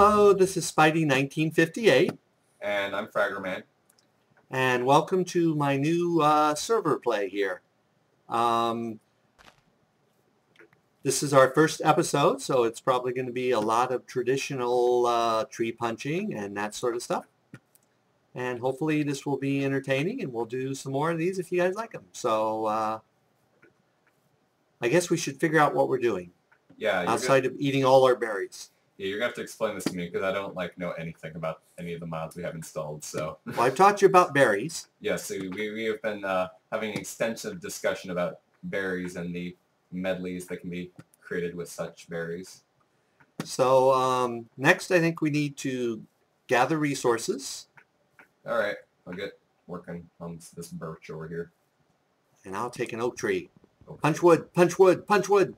Hello, this is Spidey1958. And I'm Fraggerman. And welcome to my new server play here. This is our first episode, so it's probably going to be a lot of traditional tree punching and that sort of stuff. And hopefully this will be entertaining, and we'll do some more of these if you guys like them. So I guess we should figure out what we're doing. Yeah. Outside of eating all our berries. Yeah, you're going to have to explain this to me because I don't know anything about any of the mods we have installed. So. Well, I've taught you about berries. Yes, yeah, so we have been having an extensive discussion about berries and the medleys that can be created with such berries. So next I think we need to gather resources. All right, I'll get working on this birch over here. And I'll take an oak tree. Okay. Punch wood, punch wood, punch wood.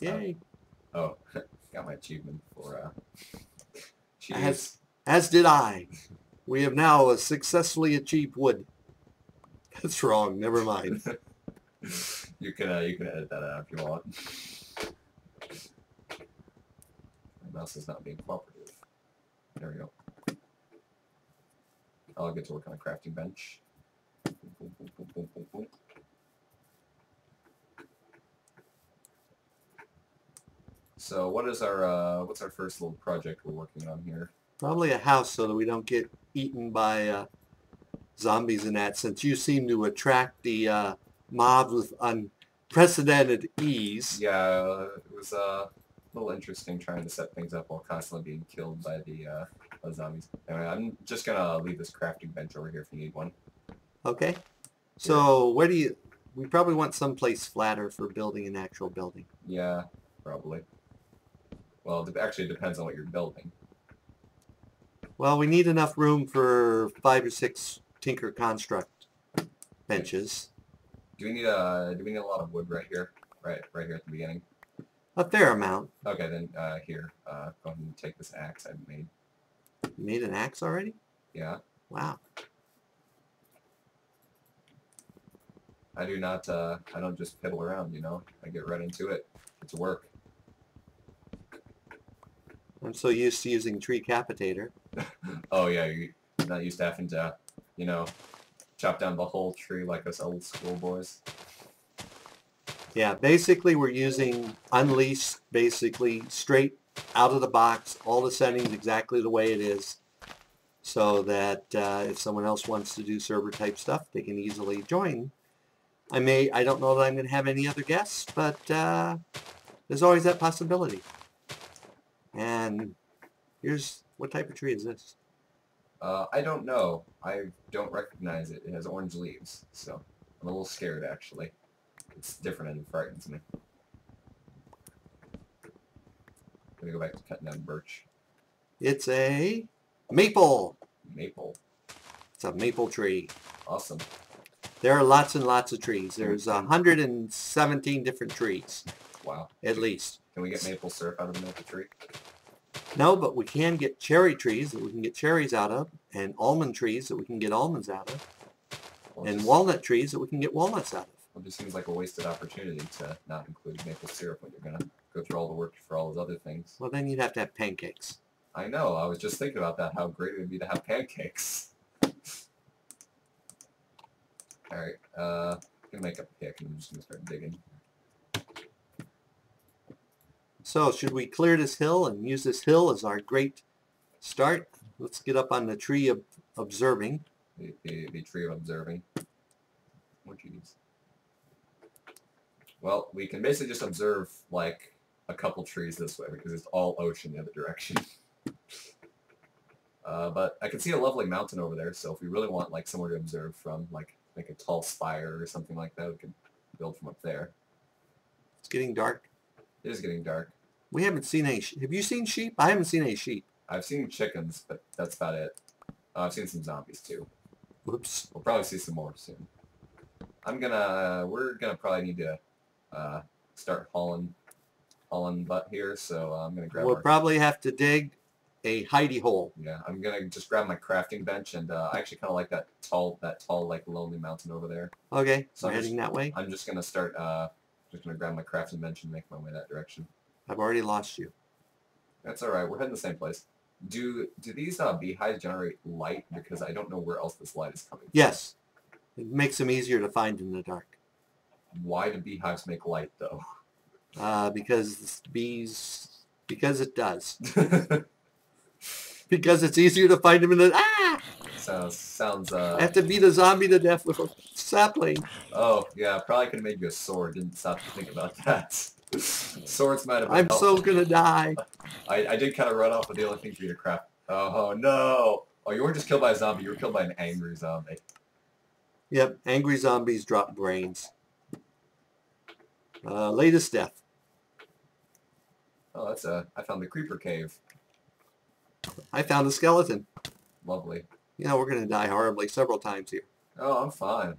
Yay. Oh. Got my achievement for cheese. As did I. We have now successfully achieved wood. That's wrong. Never mind. you can edit that out if you want. My mouse is not being cooperative. There we go. I'll get to work on a crafting bench. Boom, boom, boom, boom, boom, boom. So what is our what's our first little project we're working on here? Probably a house so that we don't get eaten by zombies and that, since you seem to attract the mobs with unprecedented ease. Yeah, it was a little interesting trying to set things up while constantly being killed by the zombies. Anyway, I'm just gonna leave this crafting bench over here if you need one. Okay. So yeah. Where do you? We probably want someplace flatter for building an actual building. Yeah, probably. Well, it actually depends on what you're building. Well, we need enough room for 5 or 6 Tinker Construct benches. Do we need a lot of wood right here? Right here at the beginning. A fair amount. Okay, then here, go ahead and take this axe I've made. You made an axe already? Yeah. Wow. I do not. I don't just piddle around. You know, I get right into it. It's work. I'm so used to using Tree Capitator. Oh yeah, you're not used to having to, you know, chop down the whole tree like us old school boys. Yeah, basically we're using Unleash, basically straight out of the box, all the settings exactly the way it is, so that if someone else wants to do server type stuff, they can easily join. I don't know that I'm going to have any other guests, but there's always that possibility. And here's, what type of tree is this? I don't know. I don't recognize it. It has orange leaves, so I'm a little scared, actually. It's different and it frightens me. I'm going to go back to cutting down birch. It's a maple! Maple. It's a maple tree. Awesome. There are lots and lots of trees. There's 117 different trees. Wow. At least. Can we get maple syrup out of a maple tree? No, but we can get cherry trees that we can get cherries out of, and almond trees that we can get almonds out of, and walnut trees that we can get walnuts out of. Well, it just seems like a wasted opportunity to not include maple syrup when you're going to go through all the work for all those other things. Well, then you'd have to have pancakes. I know. I was just thinking about that, how great it would be to have pancakes. All right. I'm going to make a pick, and I'm just going to start digging. So should we clear this hill and use this hill as our great start? Let's get up on the tree of observing. The tree of observing. What do you use? Well, we can basically just observe like a couple trees this way because it's all ocean the other direction. But I can see a lovely mountain over there, so if we really want like somewhere to observe from, like a tall spire or something like that, we can build from up there. It's getting dark. It is getting dark. We haven't seen any sheep. Have you seen sheep? I haven't seen any sheep. I've seen chickens, but that's about it. I've seen some zombies, too. Whoops. We'll probably see some more soon. We're gonna probably need to start hauling butt here, so I'm gonna grab We'll probably have to dig a hidey hole. Yeah, I'm gonna just grab my crafting bench, and I actually kinda like that tall, like, lonely mountain over there. Okay, so I'm heading that way? I'm just gonna start, just going to grab my crafting bench and make my way that direction. I've already lost you. That's all right. We're heading the same place. Do these beehives generate light? Because I don't know where else this light is coming from. Yes. It makes them easier to find in the dark. Why do beehives make light, though? Because it does. Because it's easier to find them in the... I have to beat a zombie to death with a sapling. Oh, yeah. Probably could have made you a sword. Didn't stop to think about that. Swords might have been helpful. So gonna die. I did kind of run off with the only thing for you to craft. Oh, no. Oh, you weren't just killed by a zombie. You were killed by an angry zombie. Yep. Angry zombies drop brains. Latest death. Oh, that's a... I found the creeper cave. I found a skeleton. Lovely. You know, we're going to die horribly several times here. Oh, I'm fine.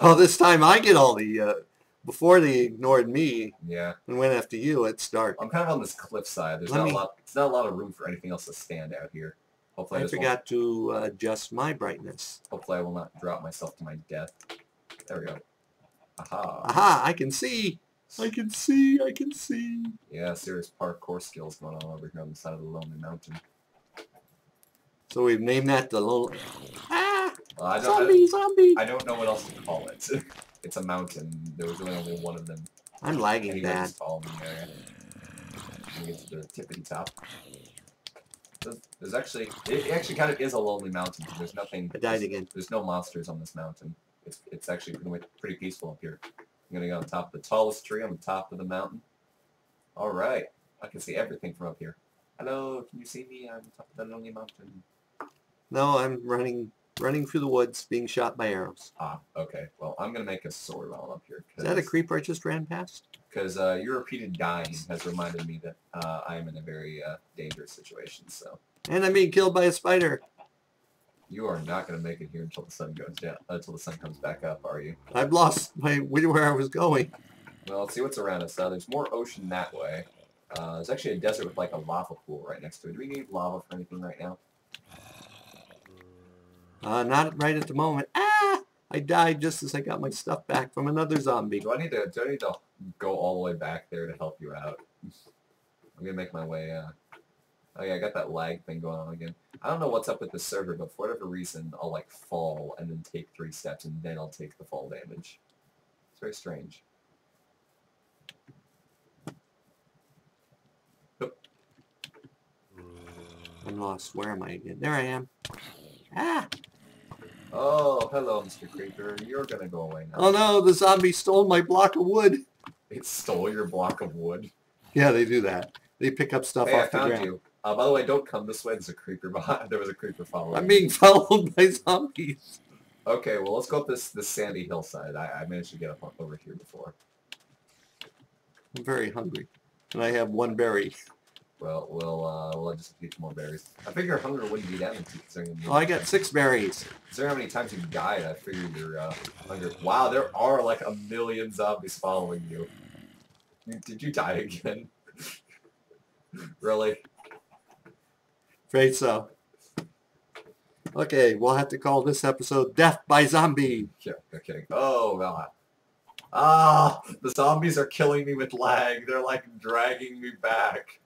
Oh, this time I get all the... before they ignored me and went after you, it's dark. I'm kind of on this cliffside. There's not a lot of room for anything else to stand out here. Hopefully I forgot to adjust my brightness. Hopefully I will not drop myself to my death. There we go. Aha. Aha, I can see. I can see. I can see. Yeah, serious parkour skills going on over here on the side of the Lonely Mountain. So we've named that the Lonely... Ah! Zombie! I don't know what else to call it. It's a mountain. There was really only one of them. I'm lagging bad. Get to the tippity top. There's actually... It actually kind of is a lonely mountain. There's nothing... I died again. There's no monsters on this mountain. It's actually pretty peaceful up here. I'm going to go on top of the tallest tree on the top of the mountain. All right. I can see everything from up here. Hello, can you see me? I'm on top of the Lonely Mountain. No, I'm running through the woods, being shot by arrows. Ah, okay. Well, I'm going to make a sword while I'm up here. Is that a creeper I just ran past? Because your repeated dying has reminded me that I am in a very dangerous situation, so... And I'm being killed by a spider. You are not going to make it here until the sun goes down, until the sun comes back up, are you? I've lost my way to where I was going. Well, let's see what's around us. There's more ocean that way. There's actually a desert with like a lava pool right next to it. Do we need lava for anything right now? Not right at the moment. Ah! I died just as I got my stuff back from another zombie. Do I need to go all the way back there to help you out? I'm gonna make my way. Oh yeah, I got that lag thing going on again. I don't know what's up with the server, but for whatever reason, I'll like fall and then take 3 steps and then I'll take the fall damage. It's very strange. I'm lost. Where am I again? There I am. Ah! Oh, hello, Mr. Creeper. You're gonna go away now. Oh no, the zombie stole my block of wood. It stole your block of wood? Yeah, they do that. They pick up stuff off the ground. Hey, I found you. By the way, don't come this way. There's a creeper behind. There was a creeper following. I'm being followed by zombies. Okay, well, let's go up this sandy hillside. I managed to get up over here before. I'm very hungry. And I have 1 berry. Well, we'll just eat some more berries. I figure hunger wouldn't be that much considering... Oh, I got 6 berries. Considering how many times you've died, I figured you're hungry. Wow, there are like a million zombies following you. Did you die again? Really? Afraid so. Okay, we'll have to call this episode Death by Zombie. Yeah, okay. Oh, God. Ah, the zombies are killing me with lag. They're like dragging me back.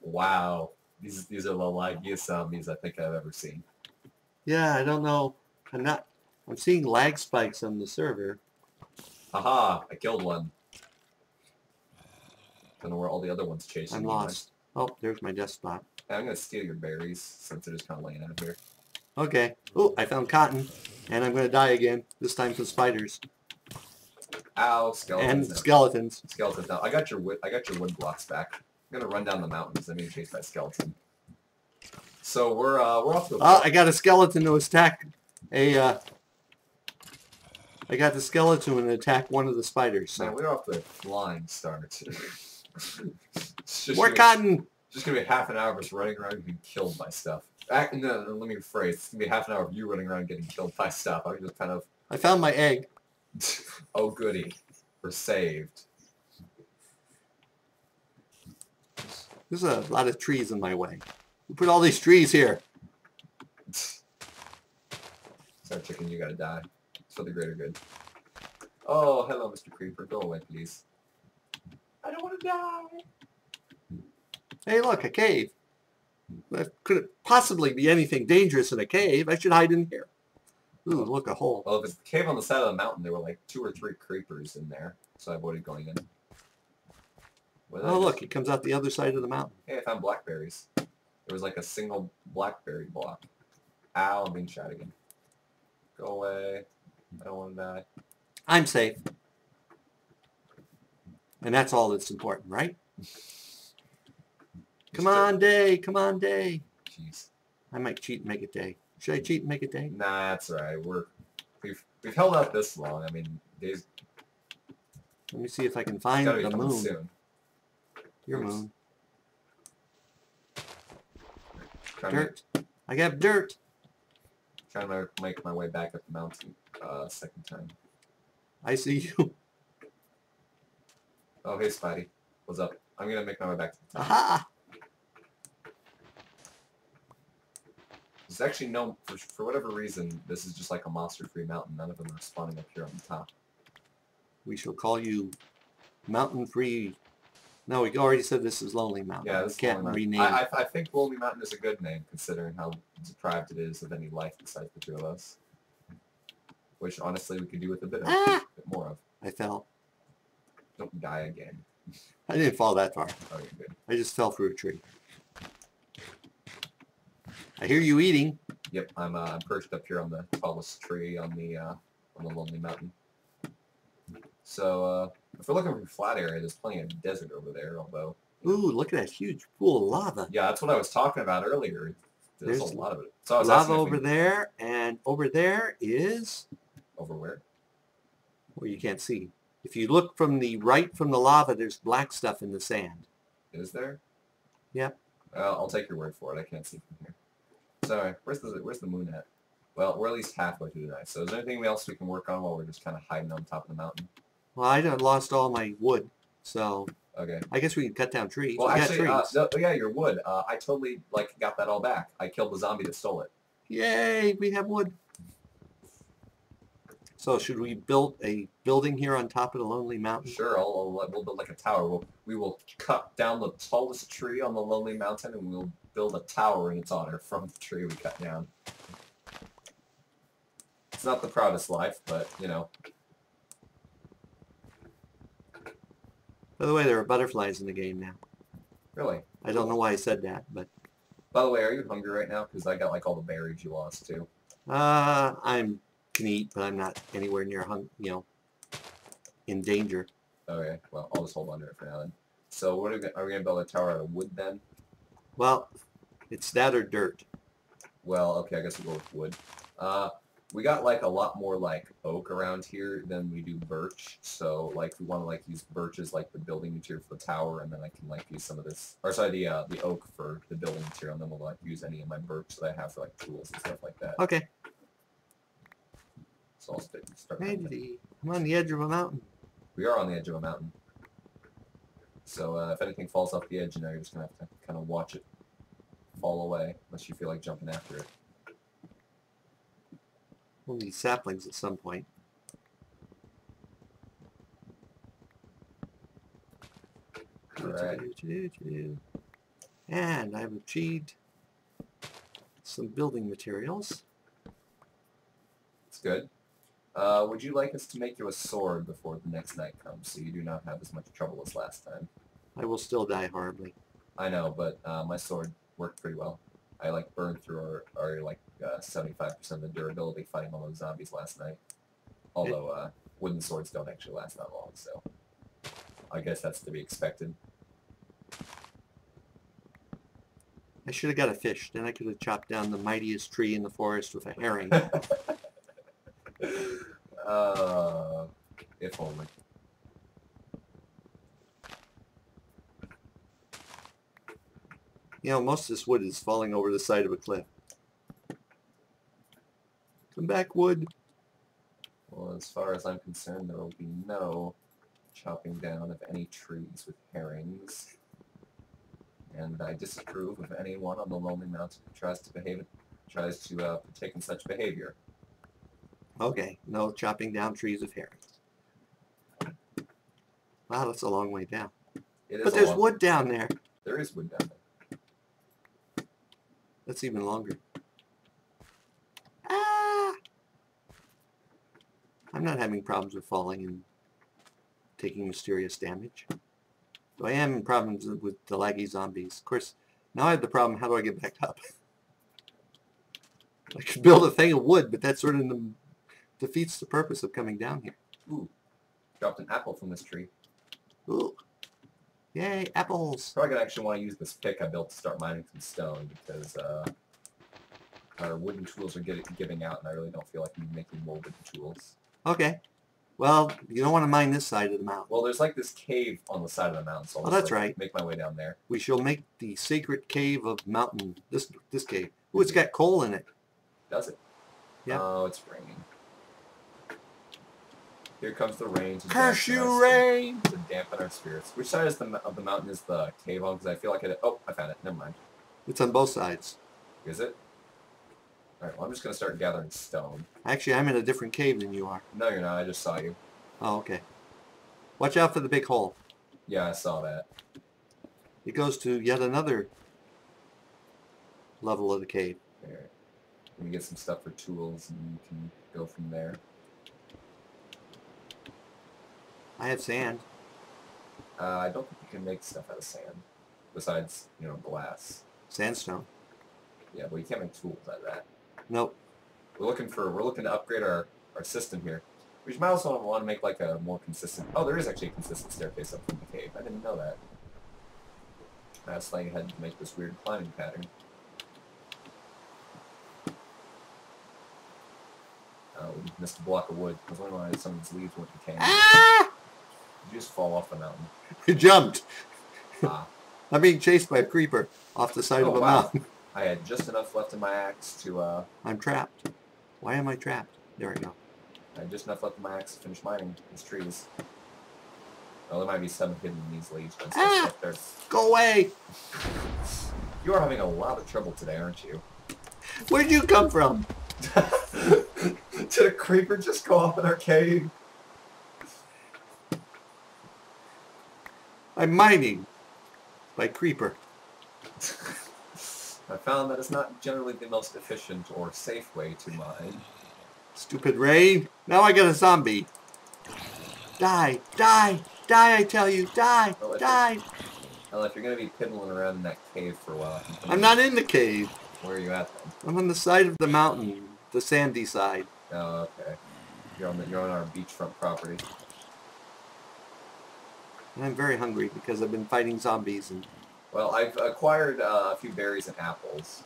Wow, these are the laggiest zombies I think I've ever seen. Yeah, I don't know. I'm seeing lag spikes on the server. Aha! I killed one. Don't know where all the other ones chasing. I'm lost. Oh, there's my death spot. I'm gonna steal your berries since they're just kind of laying out here. Okay. Oh, I found cotton, and I'm gonna die again. This time from spiders. Ow! Skeletons. And skeletons. Skeletons. Now I got your wood blocks back. I'm gonna run down the mountains. I'm being chased by a skeleton. So we're off to. Oh, I got a skeleton to attack. I got the skeleton to attack one of the spiders. So. Man, we're off to a flying start. Just gonna be half an hour of us running around getting killed by stuff. No, let me rephrase. It's gonna be half an hour of you running around getting killed by stuff. I'm just kind of. I found my egg. Oh goody, we're saved. There's a lot of trees in my way. Who put all these trees here? Sorry, chicken, you gotta die. It's for the greater good. Oh, hello, Mr. Creeper. Go away, please. I don't want to die. Hey, look, a cave. That couldn't possibly be anything dangerous in a cave. I should hide in here. Ooh, look, a hole. Well, if it's the cave on the side of the mountain, there were like 2 or 3 creepers in there, so I avoided going in. Oh, look, it comes out the other side of the mountain. Hey, I found blackberries. There was like a single blackberry block. Ow, I'm being shot again. Go away. I don't want to die. I'm safe. And that's all that's important, right? Come on, day. Come on, day. Jeez. I might cheat and make it day. Should I cheat and make it day? Nah, that's all right. We've held out this long. I mean, days. Let me see if I can find the moon. Soon. Your Oops. Moon. Dirt. I got dirt. Trying to make my way back up the mountain second time. I see you. Oh, hey, Spidey. What's up? I'm going to make my way back to the top. Aha! There's actually no... For whatever reason, this is just like a monster-free mountain. None of them are spawning up here on the top. We shall call you Mountain-Free... No, we already said this is Lonely Mountain. Yeah, this can't rename. I think Lonely Mountain is a good name, considering how deprived it is of any life besides the two of us. Which, honestly, we could do with a bit, of, a bit more of. I fell. Don't die again. I didn't fall that far. Oh, you're good. I just fell through a tree. I hear you eating. Yep, I'm perched up here on the tallest tree on the Lonely Mountain. So, if we're looking for a flat area, there's plenty of desert over there, although... Ooh, look at that huge pool of lava. Yeah, that's what I was talking about earlier. There's a lot of it. So lava over there, and over there is... Over where? Well, you can't see. If you look from the right from the lava, there's black stuff in the sand. Is there? Yep. I'll take your word for it. I can't see from here. Sorry, where's the moon at? Well, we're at least halfway through the night, so is there anything else we can work on while we're just kind of hiding on top of the mountain? Well, I lost all my wood, so okay. I guess we can cut down trees. Well, actually, no, yeah, your wood. I totally like got that all back. I killed the zombie that stole it. Yay, we have wood. So should we build a building here on top of the Lonely Mountain? Sure, we'll build like a tower. We will cut down the tallest tree on the Lonely Mountain, and we'll build a tower in its honor from the tree we cut down. It's not the proudest life, but, you know. By the way, there are butterflies in the game now. Really? I don't know why I said that, but... By the way, are you hungry right now? Because I got, like, all the berries you lost, too. I can eat, but I'm not anywhere near, in danger. Okay, well, I'll just hold on to it for now, then. So, what are we going to build a tower out of wood, then? Well, it's that or dirt. Well, okay, I guess we'll go with wood. We got, like, a lot more, like, oak around here than we do birch, so, like, we want to, like, use birch as, like, the building material for the tower, and then I can, like, use some of this, or, sorry, the oak for the building material, and then we'll, like, use any of my birch that I have for, like, tools and stuff like that. Okay. So I'll start Maybe. I'm on the edge of a mountain. We are on the edge of a mountain. So, if anything falls off the edge, you know, you're just going to have to kind of watch it fall away, unless you feel like jumping after it. We'll need saplings at some point. Right. And I've achieved some building materials. That's good. Would you like us to make you a sword before the next night comes, so you do not have as much trouble as last time? I will still die horribly. I know, but my sword worked pretty well. I, like, burned through our like, 75% of the durability fighting all those zombies last night. Although, wooden swords don't actually last that long, so... I guess that's to be expected. I should have got a fish. Then I could have chopped down the mightiest tree in the forest with a herring. If only. You know, most of this wood is falling over the side of a cliff. Come back, wood. Well, as far as I'm concerned, there will be no chopping down of any trees with herrings. And I disapprove of anyone on the Lonely Mountain who tries to partake in such behavior. Okay, no chopping down trees with herrings. Wow, that's a long way down. But there's wood down there. There is wood down there. That's even longer. Ah! I'm not having problems with falling and taking mysterious damage. Though I am having problems with the laggy zombies. Of course, now I have the problem, how do I get back up? I could build a thing of wood, but that sort of defeats the purpose of coming down here. Ooh. Dropped an apple from this tree. Ooh. Yay, apples! Probably gonna actually want to use this pick I built to start mining some stone, because our wooden tools are giving out, and I really don't feel like I'm making more wooden tools. Okay. Well, you don't want to mine this side of the mountain. Well, there's like this cave on the side of the mountain, so I'll make my way down there. We shall make the sacred cave of mountain, this cave. Ooh, it's got coal in it. Does it? Yeah. Oh, it's raining. Here comes the rain. Curse you, rain! To dampen our spirits. Which side of the mountain is the cave on? Because I feel like it... Oh, I found it. Never mind. It's on both sides. Is it? Alright, well, I'm just going to start gathering stone. Actually, I'm in a different cave than you are. No, you're not. I just saw you. Oh, okay. Watch out for the big hole. Yeah, I saw that. It goes to yet another level of the cave. There. Let me get some stuff for tools, and we can go from there. I have sand. I don't think you can make stuff out of sand. Besides, you know, glass. Sandstone. Yeah, but you can't make tools out of that. Nope. We're looking to upgrade our system here. We might also want to make like a more consistent... Oh, there is actually a consistent staircase up from the cave. I didn't know that. I was slightly ahead to make this weird climbing pattern. Oh, we missed a block of wood. I was wondering why some of these leaves went to candy. Ah! You just fall off the mountain. You jumped. Ah. I'm being chased by a creeper off the side of a mountain. I had just enough left in my axe to... I'm trapped. Why am I trapped? There we go. I had just enough left in my axe to finish mining these trees. Oh, there might be some hidden in these leaves. Ah! There. Go away! You are having a lot of trouble today, aren't you? Where'd you come from? Did a creeper just go off in our cave? I'm mining by creeper. I found that it's not generally the most efficient or safe way to mine. Stupid rain. Now I got a zombie. Die, die, die, I tell you. Die, well, die. Well, if you're going to be piddling around in that cave for a while. I'm not in the cave. Where are you at then? I'm on the side of the mountain. The sandy side. Oh, okay. You're on our beachfront property. And I'm very hungry because I've been fighting zombies and... Well, I've acquired a few berries and apples,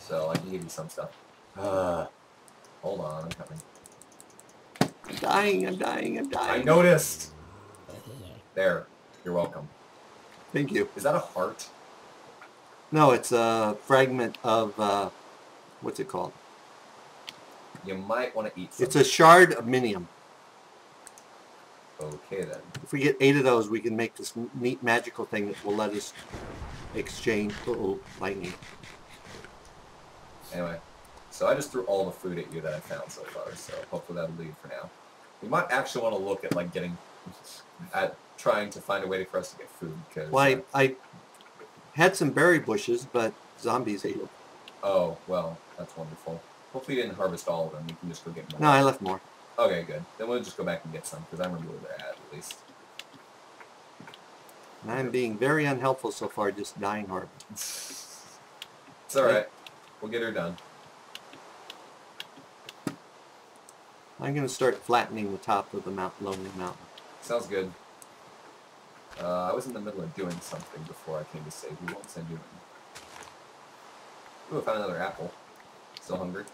so I can give you some stuff. Hold on, I'm coming. I'm dying, I'm dying, I'm dying. I noticed! There. You're welcome. Thank you. Is that a heart? No, it's a fragment of, what's it called? You might want to eat something. It's a shard of minium. Okay, then. If we get 8 of those, we can make this neat magical thing that will let us exchange... Uh-oh, lightning. Anyway, so I just threw all the food at you that I found so far, so hopefully that'll leave for now. We might actually want to look at, like, getting... at trying to find a way for us to get food, because... Well, I had some berry bushes, but zombies ate them. Oh, well, that's wonderful. Hopefully you didn't harvest all of them. You can just go get more. No, I left more. Okay, good. Then we'll just go back and get some, because I remember where they're at least. And I'm being very unhelpful so far, just dying hard. It's alright. We'll get her done. I'm going to start flattening the top of the lonely mountain. Sounds good. I was in the middle of doing something before I came to save you. What was I doing? Ooh, I found another apple. Still hungry?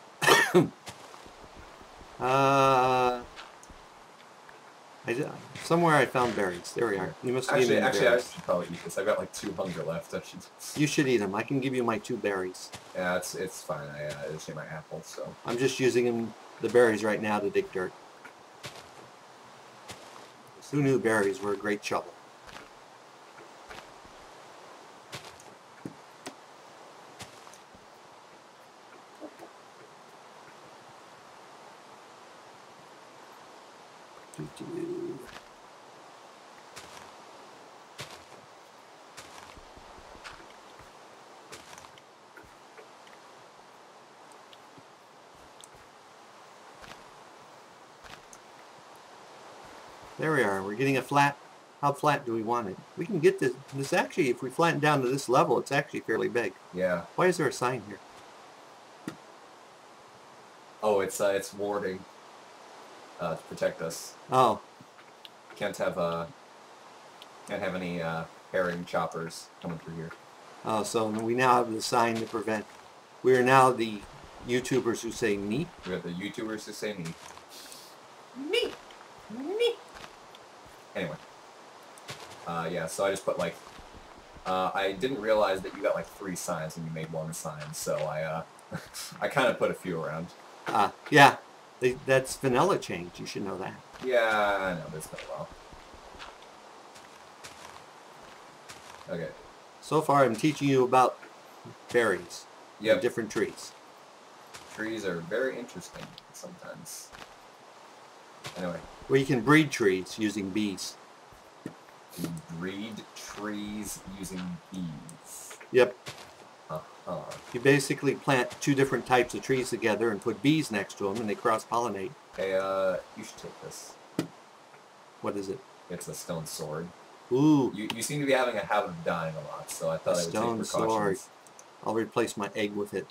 Somewhere I found berries. There we are. You must have eaten berries. Actually, I should probably eat this. I've got like 2 hunger left. You should eat them. I can give you my 2 berries. Yeah, it's fine. I just ate my apple, so... I'm just using the berries right now to dig dirt. Who knew berries were a great shovel? There we are. We're getting a flat. How flat do we want it? We can get this. This actually, if we flatten down to this level, it's actually fairly big. Yeah. Why is there a sign here? Oh, it's warding to protect us. Oh. Can't have any herring choppers coming through here. Oh, so we now have the sign to prevent. We are now the YouTubers who say me. We are the YouTubers who say me. Me. Me. Anyway. Yeah, so I just put, like, I didn't realize that you got, like, 3 signs and you made 1 sign, so I kind of put a few around. Yeah. That's vanilla change. You should know that. Yeah, I know this pretty well. Okay. So far, I'm teaching you about berries. Yeah. Different trees. Trees are very interesting sometimes. Anyway. Well, you can breed trees using bees. You breed trees using bees. Yep. Uh-huh. You basically plant 2 different types of trees together and put bees next to them, and they cross-pollinate. Hey, you should take this. What is it? It's a stone sword. Ooh. You seem to be having a habit of dying a lot, so I thought I would take precautions. Stone sword. I'll replace my egg with it.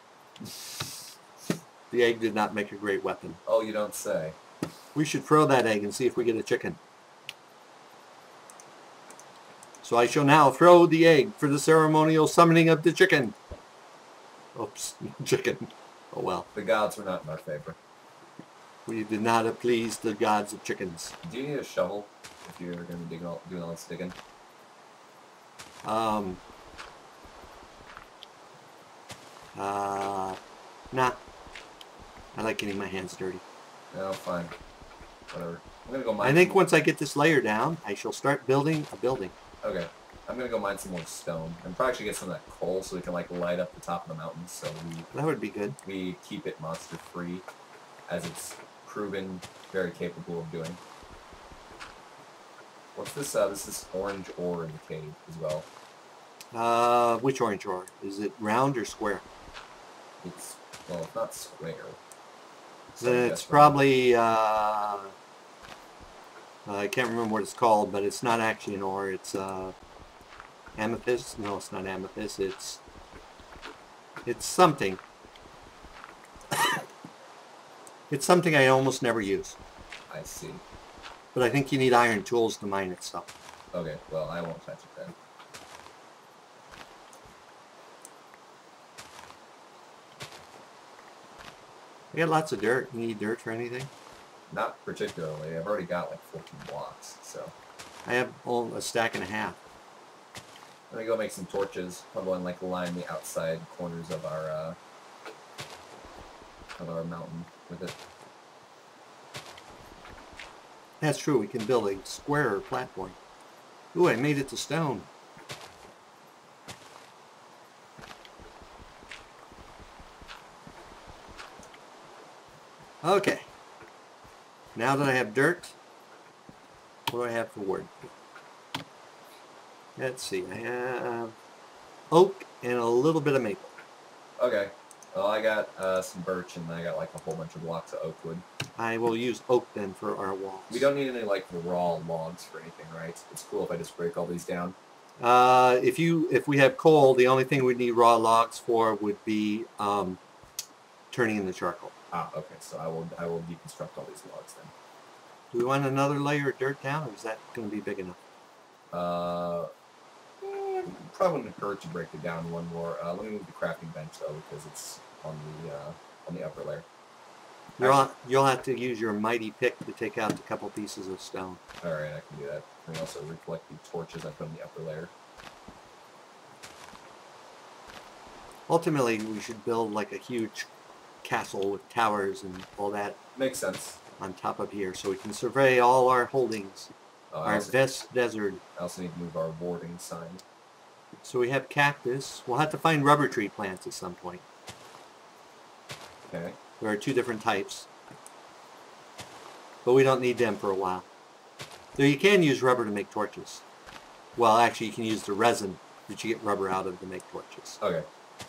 The egg did not make a great weapon. Oh, you don't say. We should throw that egg and see if we get a chicken. So I shall now throw the egg for the ceremonial summoning of the chicken. Oops, chicken. Oh well. The gods were not in our favor. We did not please the gods of chickens. Do you need a shovel if you're going to be doing all this digging? Nah. I like getting my hands dirty. Oh, fine. Whatever. I'm going to go mine. I think once I get this layer down, I shall start building a building. Okay, I'm gonna go mine some more stone. And probably should get some of that coal so we can like light up the top of the mountain. So that would be good. We keep it monster free, as it's proven very capable of doing. What's this? This is orange ore in the cave as well. Which orange ore? Is it round or square? It's well, it's not square. So it's probably. I can't remember what it's called, but it's not actually an ore. It's amethyst. No, it's not amethyst. It's something. It's something I almost never use. I see. But I think you need iron tools to mine it, so. Okay, well, I won't touch it then. I got lots of dirt. You need dirt for anything? Not particularly. I've already got like 14 blocks, so. I have a stack and a half. Let me go make some torches. Probably like line the outside corners of our mountain with it. That's true. We can build a square platform. Ooh, I made it to stone. Okay. Now that I have dirt, what do I have for wood? Let's see, I have oak and a little bit of maple. Okay, well I got some birch and I got like a whole bunch of blocks of oak wood. I will use oak then for our walls. We don't need any like raw logs for anything, right? It's cool if I just break all these down. If we have coal, the only thing we'd need raw logs for would be turning in the charcoal. Ah, okay, so I will deconstruct all these logs then. Do we want another layer of dirt down, or is that going to be big enough? Probably wouldn't hurt to break it down one more. Let me move the crafting bench though, because it's on the upper layer. You'll have to use your mighty pick to take out a couple pieces of stone. All right, I can do that. And also recollect the torches I put in the upper layer. Ultimately, we should build like a huge castle with towers and all that. Makes sense. On top of here, so we can survey all our holdings, our best desert. I also need to move our warding sign. So we have cactus. We'll have to find rubber tree plants at some point. Okay. There are 2 different types, but we don't need them for a while. Though you can use rubber to make torches. Well, actually, you can use the resin that you get rubber out of to make torches. Okay.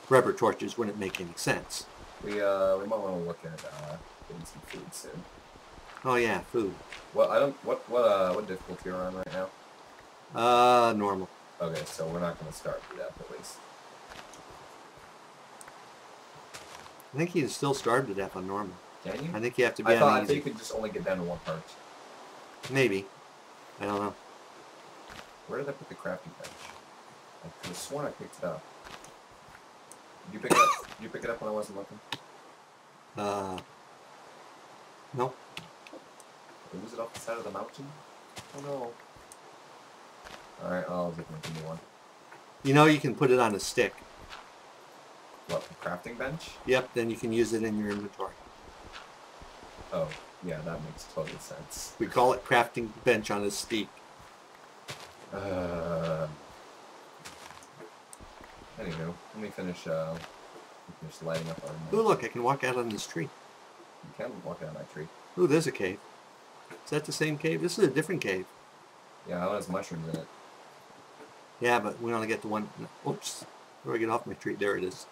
Rubber torches wouldn't make any sense. We might want to look at getting some food soon. Oh yeah, food. Well, I don't. What difficulty are we on right now? Normal. Okay, so we're not going to start to death at least. I think you can still starve to death on normal. Can you? I think you have to be. I think you could just only get down to one perch. Maybe. I don't know. Where did I put the crafting bench? I could have sworn I picked it up. Did you pick it up? Did you pick it up when I wasn't looking? No. Was it off the side of the mountain? Oh no. Alright, I'll just make a new one. You know you can put it on a stick. What, the crafting bench? Yep, then you can use it in your inventory. Oh, yeah, that makes total sense. We call it crafting bench on a stick. Anywho, let me finish, lighting up our... Ooh, look, I can walk out on this tree. You can walk out on that tree. Ooh, there's a cave. Is that the same cave? This is a different cave. Yeah, it has mushrooms in it. Yeah, but we only get the one... Oops. Where do I get off my tree? There it is.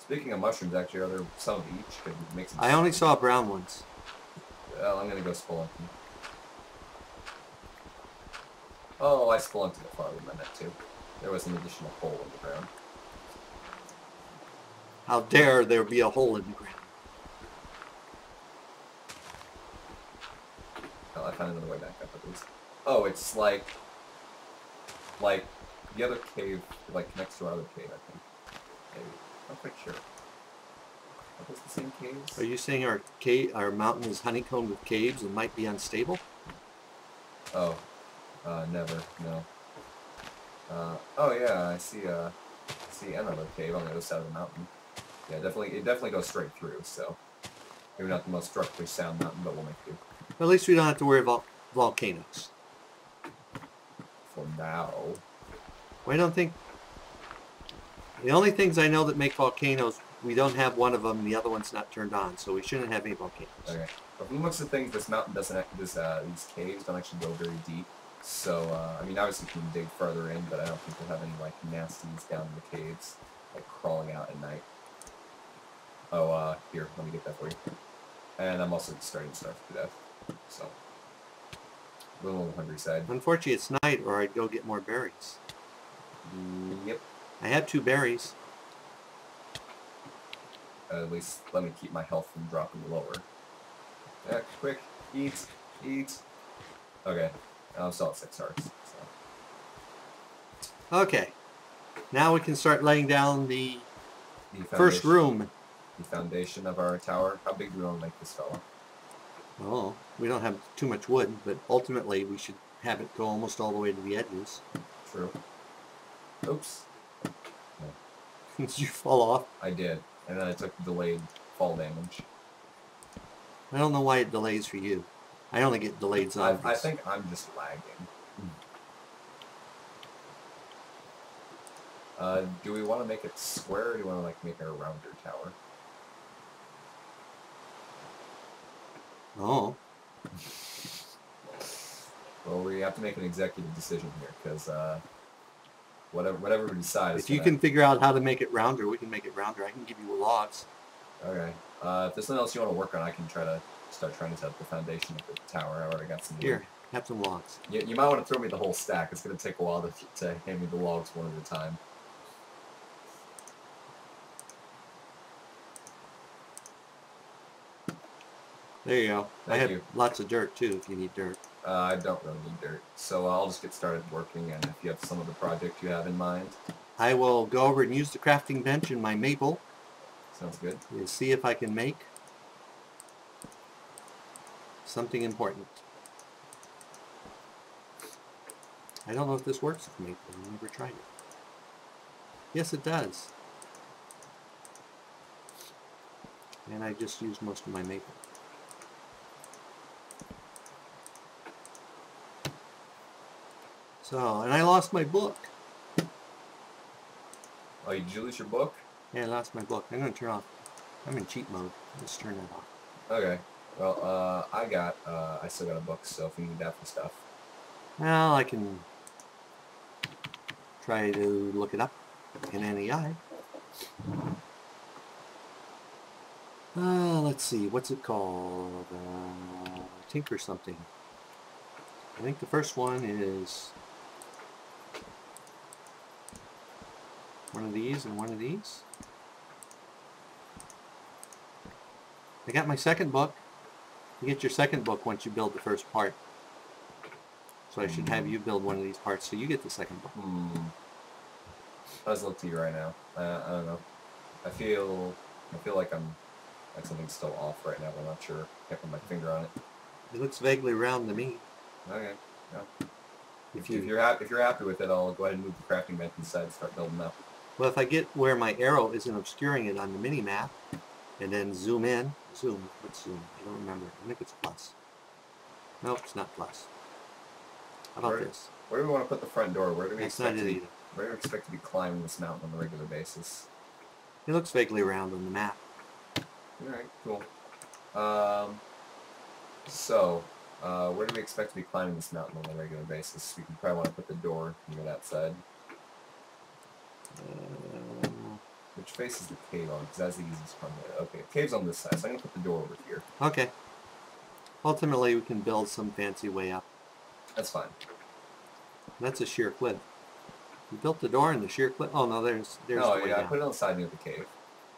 Speaking of mushrooms, actually, are there some of each? Could make some I only saw brown ones. Well, I'm going to go spelunking. Oh, I spelunked it farther than that, too. There was an additional hole in the ground. How dare there be a hole in the ground? Well, I found another way back up at least. Oh, it's like the other cave, like next to our other cave, I think. Maybe. I'm pretty sure. Are those the same caves? Are you saying our cave, our mountain is honeycombed with caves and might be unstable? Oh, never, no. Oh yeah, I see. See another cave on the other side of the mountain. Yeah, definitely. It definitely goes straight through. So maybe not the most structurally sound mountain, but we'll make do. At least we don't have to worry about volcanoes. For now. Well, I don't think... The only things I know that make volcanoes, we don't have one of them, and the other one's not turned on, so we shouldn't have any volcanoes. Okay. But from the looks of things, this mountain doesn't... these caves don't actually go very deep, so, I mean, obviously you can dig further in, but I don't think we'll have any, like, nasties down in the caves, like, crawling out at night. Oh, here, let me get that for you. And I'm also starting to starve to death, so... A little on the hungry side. Unfortunately, it's night, or I'd go get more berries. Yep. I had 2 berries. At least let me keep my health from dropping lower. Yeah, quick. Eat. Eat. Okay. I'm still at 6 hearts. So. Okay. Now we can start laying down the first room. The foundation of our tower. How big do we want to make this fella? Well, we don't have too much wood, but ultimately we should have it go almost all the way to the edges. True. Oops. No. Did you fall off? I did. And then I took delayed fall damage. I don't know why it delays for you. I only get delayed zombies. I think I'm just lagging. Do we want to make it square or do we want to like make it a rounder tower? Oh. Well, we have to make an executive decision here because whatever we decide. If you can figure out how to make it rounder, we can make it rounder. I can give you logs. Okay. If there's something else you want to work on, I can try to set up the foundation of the tower. I already got some. Here, have some logs. You might want to throw me the whole stack. It's going to take a while to hand me the logs one at a time. There you go. Thank you. I have lots of dirt, too, if you need dirt. I don't really need dirt, so I'll just get started working, and if you have some of the project you have in mind. I will go over and use the crafting bench in my maple. Sounds good. We'll see if I can make something important. I don't know if this works with maple. I've never tried it. Yes, it does. And I just used most of my maple. So, and I lost my book. Oh, did you lose your book? Yeah, I lost my book. I'm going to turn off. I'm in cheat mode. Let's turn that off. Okay. Well, I still got a book, so if you need that for stuff. Well, I can try to look it up in NEI. Let's see. What's it called? Tinker something. I think the first one is one of these and one of these. I got my second book. You get your second book once you build the first part. So I should have you build one of these parts so you get the second book. Puzzle to you right now. I don't know. I feel like I'm like something's still off right now. I'm not sure. Can't put my finger on it. It looks vaguely round to me. Okay. Yeah. If you're happy with it, I'll go ahead and move the crafting bench inside and start building up. Well, if I get where my arrow isn't obscuring it on the mini map, and then zoom in, let's zoom. I don't remember. I think it's plus. Nope, it's not plus. How about this? Where do we want to put the front door? Where do we expect to be? Where do we expect to be climbing this mountain on a regular basis? It looks vaguely round on the map. Alright, cool. Where do we expect to be climbing this mountain on a regular basis? We probably want to put the door near that side. Which faces the cave on, because that's the easiest one. Okay, the cave's on this side, so I'm going to put the door over here. Okay. Ultimately, we can build some fancy way up. That's fine. That's a sheer cliff. You built the door in the sheer cliff? Oh, no, there's no, the way down. I put it on the side near the cave.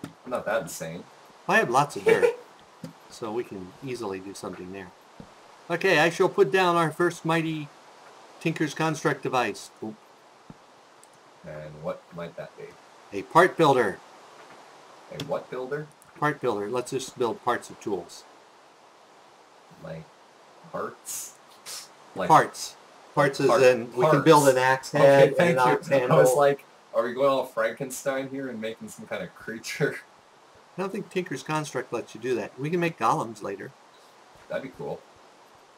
I'm not that insane. I have lots of dirt, so we can easily do something there. Okay, I shall put down our first mighty Tinker's Construct device. Oop. And what might that be? A part builder. A what builder? Part builder. Let's just build parts of tools. Like parts? Like parts. Parts as in we can build an axe head and an ox handle. I was like, are we going all Frankenstein here and making some kind of creature? I don't think Tinker's Construct lets you do that. We can make golems later. That'd be cool.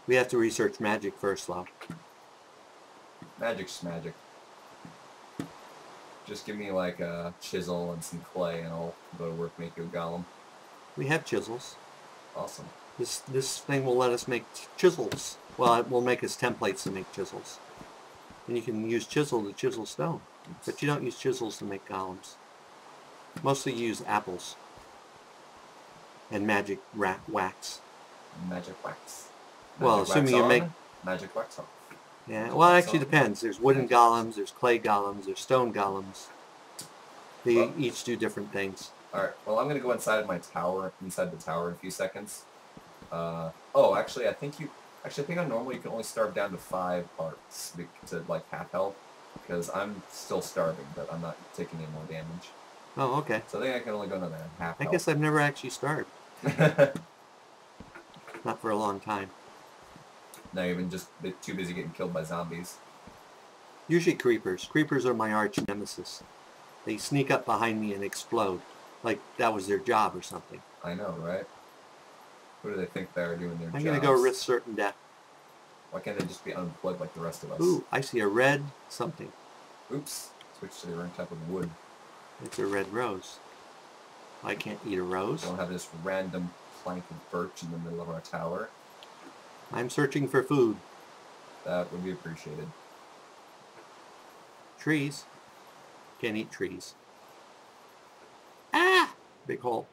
We have to research magic first, though. Magic's magic. Just give me, like, a chisel and some clay, and I'll go to work make you a golem. We have chisels. Awesome. This thing will let us make chisels. Well, it will make us templates to make chisels. And you can use chisel to chisel stone. But you don't use chisels to make golems. Mostly you use apples. And magic wax. Magic wax. Well, assuming you make... Magic wax on. Yeah, well, it actually depends. There's wooden golems, there's clay golems, there's stone golems. They each do different things. Alright, well, I'm going to go inside my tower, inside the tower in a few seconds. Actually, I think I normally can only starve down to 5 parts to, like, half health. Because I'm still starving, but I'm not taking any more damage. Oh, okay. So I think I can only go another half health. I guess I've never actually starved. Not for a long time. Not even just too busy getting killed by zombies. Usually creepers. Creepers are my arch nemesis. They sneak up behind me and explode. Like that was their job or something. I know, right? What do they think they are doing their job? I'm going to go risk certain death. Why can't they just be unplugged like the rest of us? Ooh, I see a red something. Oops. Switch to the wrong type of wood. It's a red rose. I can't eat a rose. Don't have this random plank of birch in the middle of our tower. I'm searching for food. That would be appreciated. Trees. Can't eat trees. Ah! Big hole.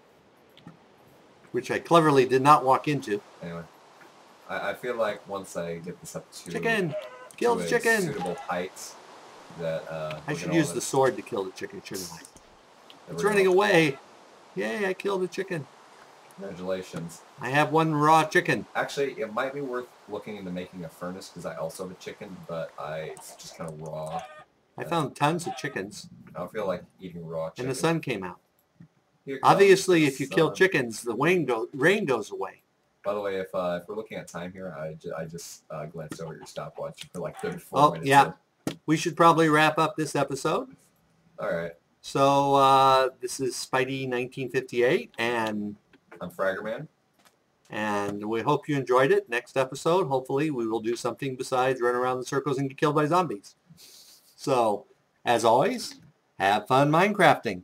Which I cleverly did not walk into. Anyway. I feel like once I get this up to... Chicken! Kill the chicken! ...suitable heights that... I should use the sword to kill the chicken, shouldn't I? It's running away! Yay, I killed the chicken. Congratulations. I have one raw chicken. Actually, it might be worth looking into making a furnace because I also have a chicken, but it's just kind of raw. I found tons of chickens. I don't feel like eating raw chicken. And the sun came out. Obviously, if you kill chickens, the rain goes away. By the way, if we're looking at time here, I just glanced over your stopwatch for like 34 minutes. Oh, yeah. We should probably wrap up this episode. All right. So this is Spidey1958 and... I'm Fraggerman. And we hope you enjoyed it. Next episode, hopefully, we will do something besides run around in circles and get killed by zombies. So, as always, have fun Minecrafting.